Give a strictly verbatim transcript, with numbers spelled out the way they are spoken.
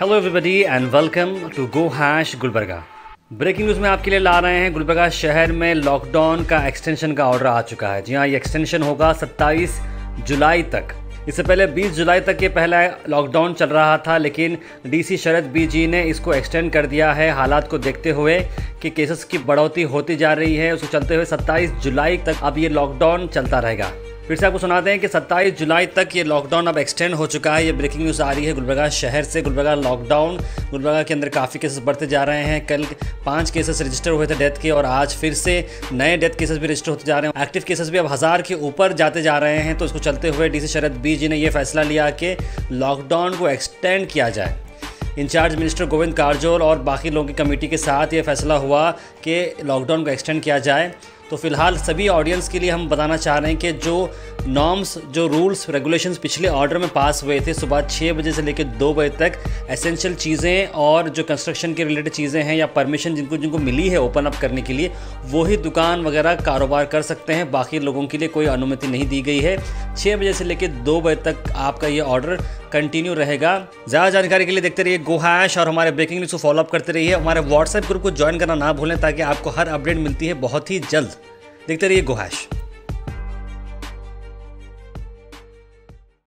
Hello everybody and welcome to go hash Gulbarga. Breaking news में आपके लिए ला रहे हैं, गुलबर्गा शहर में लॉकडाउन का एक्सटेंशन का ऑर्डर आ चुका है। जी हाँ, ये एक्सटेंशन होगा सत्ताईस जुलाई तक। इससे पहले बीस जुलाई तक ये पहला लॉकडाउन चल रहा था, लेकिन डीसी शरद बीजी ने इसको एक्सटेंड कर दिया है हालात को देखते हुए कि केसेस की बढ़ोतरी होती जा रही है। उसको चलते हुए सत्ताईस जुलाई तक अब ये लॉकडाउन चलता रहेगा। फिर से आपको सुनाते हैं कि सत्ताईस जुलाई तक ये लॉकडाउन अब एक्सटेंड हो चुका है। ये ब्रेकिंग न्यूज़ आ रही है गुलबर्गा शहर से। गुलबर्गा लॉकडाउन, गुलबर्गा के अंदर काफ़ी केसेस बढ़ते जा रहे हैं। कल पाँच केसेस रजिस्टर हुए थे डेथ के, और आज फिर से नए डेथ केसेस भी रजिस्टर होते जा रहे हैं। एक्टिव केसेस भी अब हज़ार के ऊपर जाते जा रहे हैं। तो उसको चलते हुए डी सी शरद बीजी ने यह फैसला लिया कि लॉकडाउन को एक्सटेंड किया जाए। इंचार्ज मिनिस्टर गोविंद कारजोल और बाकी लोगों की कमेटी के साथ ये फैसला हुआ कि लॉकडाउन को एक्सटेंड किया जाए। तो फिलहाल सभी ऑडियंस के लिए हम बताना चाह रहे हैं कि जो नॉर्म्स, जो रूल्स रेगुलेशंस पिछले ऑर्डर में पास हुए थे, सुबह छः बजे से लेकर दो बजे तक एसेंशियल चीज़ें और जो कंस्ट्रक्शन के रिलेटेड चीज़ें हैं या परमिशन जिनको जिनको मिली है ओपन अप करने के लिए, वही दुकान वगैरह कारोबार कर सकते हैं। बाकी लोगों के लिए कोई अनुमति नहीं दी गई है। छः बजे से लेकर दो बजे तक आपका ये ऑर्डर कंटिन्यू रहेगा। ज़्यादा जानकारी के लिए देखते रहिए गो हैश और हमारे ब्रेकिंग न्यूज़ को फॉलोअप करते रहिए। हमारे व्हाट्सएप ग्रुप को ज्वाइन करना ना भूलें ताकि आपको हर अपडेट मिलती है बहुत ही जल्द। देखते रहिए गो हैश।